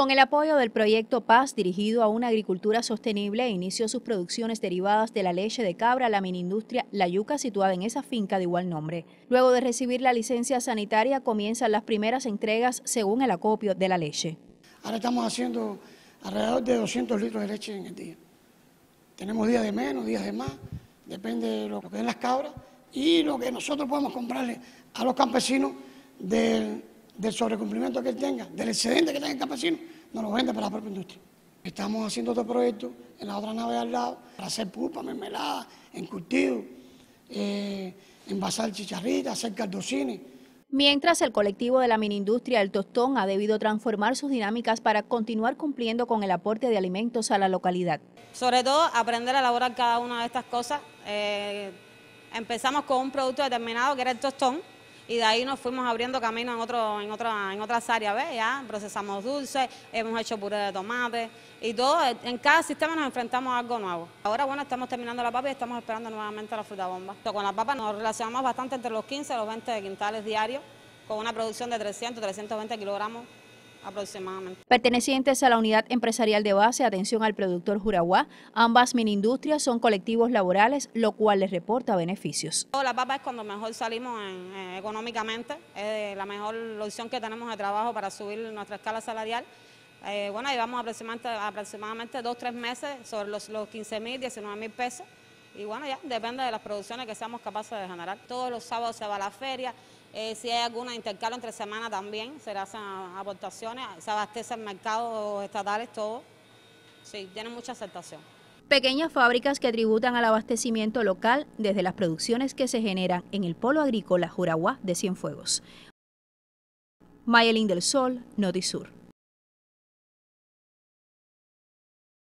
Con el apoyo del proyecto Paz, dirigido a una agricultura sostenible, inició sus producciones derivadas de la leche de cabra, la miniindustria La Yuca, situada en esa finca de igual nombre. Luego de recibir la licencia sanitaria, comienzan las primeras entregas según el acopio de la leche. Ahora estamos haciendo alrededor de 200 litros de leche en el día. Tenemos días de menos, días de más, depende de lo que den las cabras y lo que nosotros podemos comprarle a los campesinos del sobrecumplimiento que él tenga, del excedente que tenga el campesino, nos lo vende para la propia industria. Estamos haciendo otro proyecto en la otra nave de al lado para hacer pulpa, mermelada, encurtido, envasar chicharritas, hacer caldocines. Mientras, el colectivo de la miniindustria El Tostón ha debido transformar sus dinámicas para continuar cumpliendo con el aporte de alimentos a la localidad. Sobre todo, aprender a elaborar cada una de estas cosas. Empezamos con un producto determinado que era el tostón, y de ahí nos fuimos abriendo camino en otras áreas, ¿ves? Ya procesamos dulces, hemos hecho puré de tomate y todo. En cada sistema nos enfrentamos a algo nuevo. Ahora, bueno, estamos terminando la papa y estamos esperando nuevamente la fruta bomba. Con la papa nos relacionamos bastante entre los 15 y los 20 quintales diarios, con una producción de 300, 320 kilogramos aproximadamente. Pertenecientes a la unidad empresarial de base, atención al productor Juraguá, ambas miniindustrias son colectivos laborales, lo cual les reporta beneficios. La papa es cuando mejor salimos económicamente, es la mejor opción que tenemos de trabajo para subir nuestra escala salarial. Bueno, llevamos aproximadamente 2-3 meses sobre los 15.000, 19.000 pesos. Y bueno, ya depende de las producciones que seamos capaces de generar. Todos los sábados se va a la feria, si hay alguna intercalo entre semana también, se hacen aportaciones, se abastece el mercado estatales, todo. Sí, tiene mucha aceptación. Pequeñas fábricas que tributan al abastecimiento local desde las producciones que se generan en el polo agrícola Juraguá de Cienfuegos. Mayelín del Sol, Notisur.